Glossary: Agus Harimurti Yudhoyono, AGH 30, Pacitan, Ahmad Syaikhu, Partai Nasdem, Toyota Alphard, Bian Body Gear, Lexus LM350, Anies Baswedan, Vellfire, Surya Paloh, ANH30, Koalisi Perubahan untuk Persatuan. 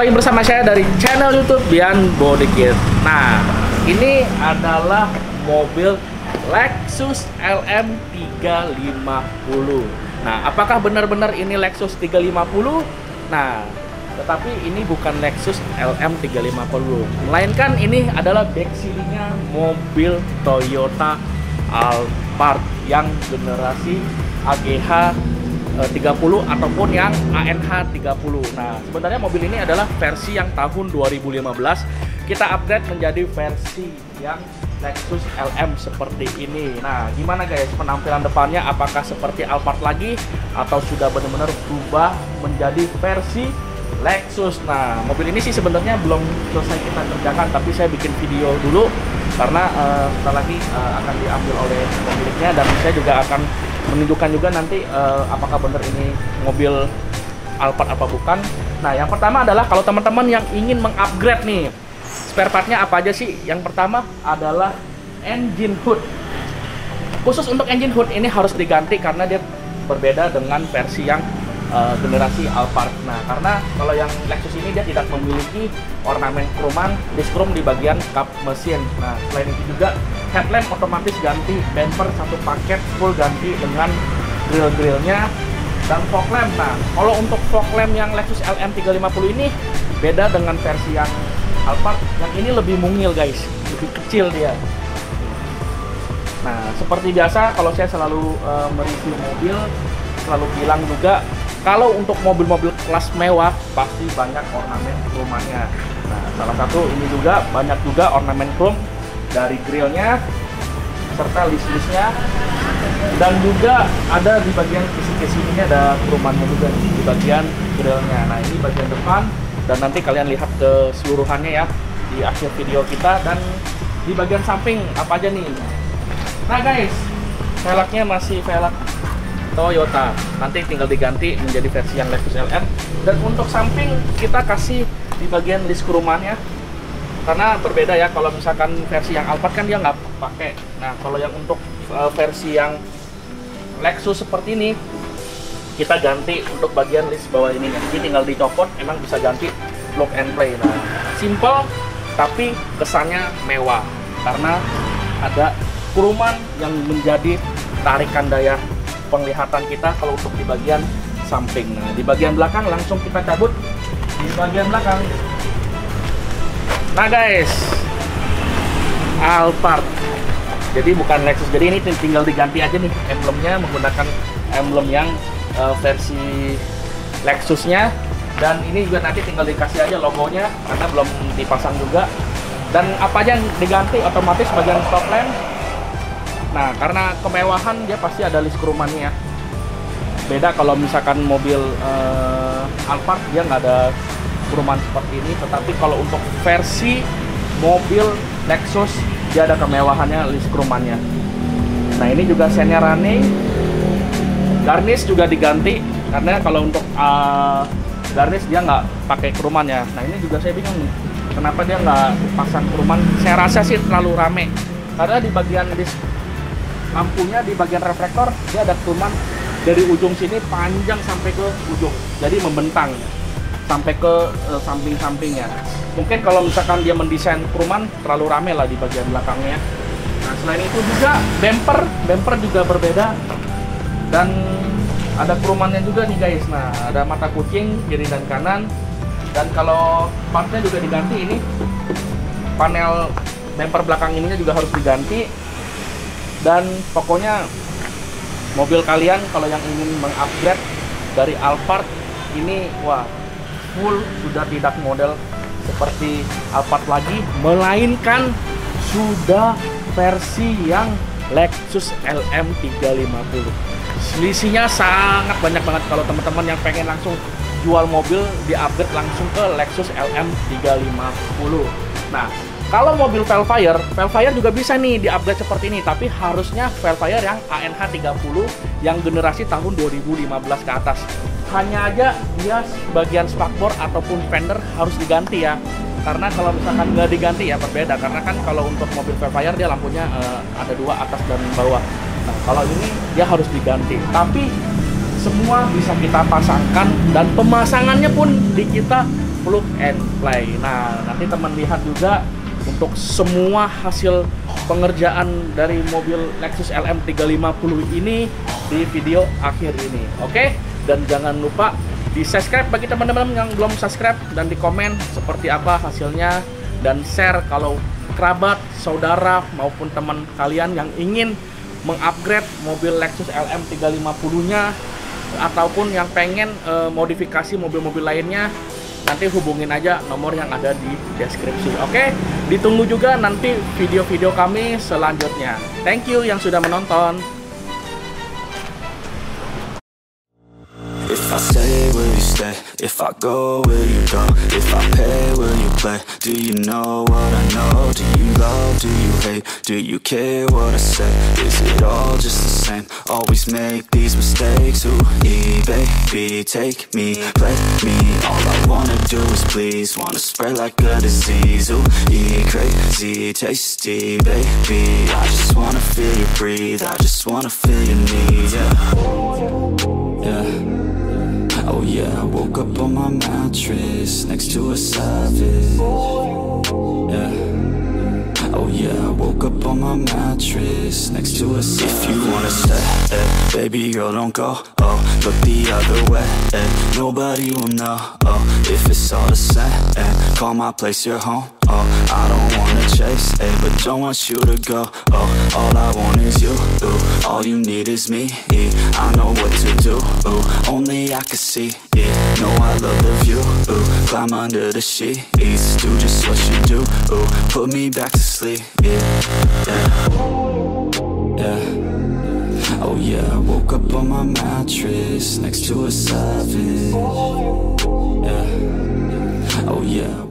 lagi bersama saya dari channel YouTube Bian Body Gear. Nah, ini adalah mobil Lexus LM350. Nah, apakah benar-benar ini Lexus 350? Nah, tetapi ini bukan Lexus LM350, melainkan ini adalah backseatnya mobil Toyota Alphard yang generasi AGH 30 ataupun yang ANH30. Nah, sebenarnya mobil ini adalah versi yang tahun 2015 kita update menjadi versi yang Lexus LM seperti ini. Nah, gimana guys penampilan depannya, apakah seperti Alphard lagi atau sudah benar-benar berubah menjadi versi Lexus? Nah, mobil ini sih sebenarnya belum selesai kita kerjakan, tapi saya bikin video dulu karena setelah lagi akan diambil oleh pemiliknya, dan saya juga akan menunjukkan juga nanti apakah benar ini mobil Alphard apa bukan. Nah, yang pertama adalah kalau teman-teman yang ingin mengupgrade nih spare partnya apa aja sih? Yang pertama adalah engine hood. Khusus untuk engine hood ini harus diganti karena dia berbeda dengan versi yang generasi Alphard. Nah, karena kalau yang Lexus ini dia tidak memiliki ornamen kroman disk krom di bagian kap mesin. Nah, selain itu juga headlamp otomatis ganti, bumper satu paket full ganti dengan grill-grillnya dan fog lamp. Nah, kalau untuk fog lamp yang Lexus LM350 ini beda dengan versi yang Alphard. Yang ini lebih mungil guys, lebih kecil dia. Nah, seperti biasa kalau saya selalu mereview mobil, selalu bilang juga kalau untuk mobil-mobil kelas mewah pasti banyak ornamen kromanya. Nah, salah satu ini juga banyak juga ornamen krom dari grillnya serta list-listnya, dan juga ada di bagian kisi-kisi ini ada kromannya juga di bagian grillnya. Nah, ini bagian depan, dan nanti kalian lihat keseluruhannya ya di akhir video kita. Dan di bagian samping apa aja nih? Nah guys, velgnya masih velg Toyota, nanti tinggal diganti menjadi versi yang Lexus LM. Dan untuk samping kita kasih di bagian disk kromannya, karena berbeda ya, kalau misalkan versi yang Alphard kan dia nggak pakai. Nah, kalau yang untuk versi yang Lexus seperti ini kita ganti untuk bagian list bawah ini, jadi tinggal dicopot, emang bisa ganti plug and play. Nah, simple tapi kesannya mewah karena ada kuruman yang menjadi tarikan daya penglihatan kita kalau untuk di bagian samping. Nah, di bagian belakang langsung kita cabut di bagian belakang. Nah guys, Alphard, jadi bukan Lexus, jadi ini tinggal diganti aja nih emblemnya menggunakan emblem yang versi Lexusnya. Dan ini juga nanti tinggal dikasih aja logonya karena belum dipasang juga. Dan apa aja yang diganti otomatis bagian stop lamp. Nah, karena kemewahan dia pasti ada list kromannya. Beda kalau misalkan mobil Alphard dia nggak ada perumahan seperti ini, tetapi kalau untuk versi mobil Lexus dia ada kemewahannya, list kromannya. Nah, ini juga senya running, garnish juga diganti karena kalau untuk garnish dia nggak pakai kromannya. Nah, ini juga saya bingung nih kenapa dia nggak pasang kroman. Saya rasa sih terlalu rame karena di bagian disk lampunya, di bagian reflektor dia ada kroman dari ujung sini panjang sampai ke ujung, jadi membentang sampai ke samping-sampingnya. Mungkin kalau misalkan dia mendesain perumahan terlalu rame lah di bagian belakangnya. Nah, selain itu juga bumper juga berbeda dan ada perumahannya juga nih guys. Nah, ada mata kucing kiri dan kanan, dan kalau partnya juga diganti. Ini panel bumper belakang ininya juga harus diganti. Dan pokoknya mobil kalian kalau yang ingin mengupgrade dari Alphard ini, wah, full sudah tidak model seperti Alphard lagi, melainkan sudah versi yang Lexus LM350. Selisihnya sangat banyak banget. Kalau teman-teman yang pengen langsung jual mobil, di-upgrade langsung ke Lexus LM350. Nah, kalau mobil Vellfire juga bisa nih di-upgrade seperti ini, tapi harusnya Vellfire yang ANH30 yang generasi tahun 2015 ke atas. Hanya aja dia bagian spakbor ataupun fender harus diganti ya, karena kalau misalkan nggak diganti ya berbeda, karena kan kalau untuk mobil Vellfire dia lampunya ada dua, atas dan bawah. Nah, kalau ini dia harus diganti, tapi semua bisa kita pasangkan dan pemasangannya pun di kita plug and play. Nah, nanti teman lihat juga untuk semua hasil pengerjaan dari mobil Lexus LM350 ini di video akhir ini. Oke, dan jangan lupa di subscribe bagi teman-teman yang belum subscribe, dan di komen seperti apa hasilnya, dan share kalau kerabat, saudara maupun teman kalian yang ingin mengupgrade mobil Lexus LM350-nya ataupun yang pengen modifikasi mobil-mobil lainnya, nanti hubungin aja nomor yang ada di deskripsi. Oke, ditunggu juga nanti video-video kami selanjutnya. Thank you yang sudah menonton. If I stay, will you stay? If I go, will you go? If I pay, will you play? Do you know what I know? Do you love? Do you hate? Do you care what I say? Is it all just the same? Always make these mistakes. Ooh, baby, take me, play me. All I wanna do is please. Wanna spread like a disease. Ooh, crazy, tasty, baby. I just wanna feel you breathe. I just wanna feel your need, yeah. Yeah. Oh yeah, I woke up on my mattress next to a savage. Yeah. Oh yeah, I woke up on my mattress next to a savage. If you wanna stay, eh, baby girl don't go. Oh, look the other way, eh, nobody will know. Oh, if it's all the same, eh, call my place your home. Oh, I don't wanna chase, eh, but don't want you to go. Oh, all I want is you, ooh, all you need is me. I know what to do, ooh, only I can see. Yeah, no, I love the view, ooh, climb under the sheets, do just what you do, ooh, put me back to sleep. Yeah, yeah, yeah. Oh yeah, I woke up on my mattress next to a savage. Yeah, oh yeah.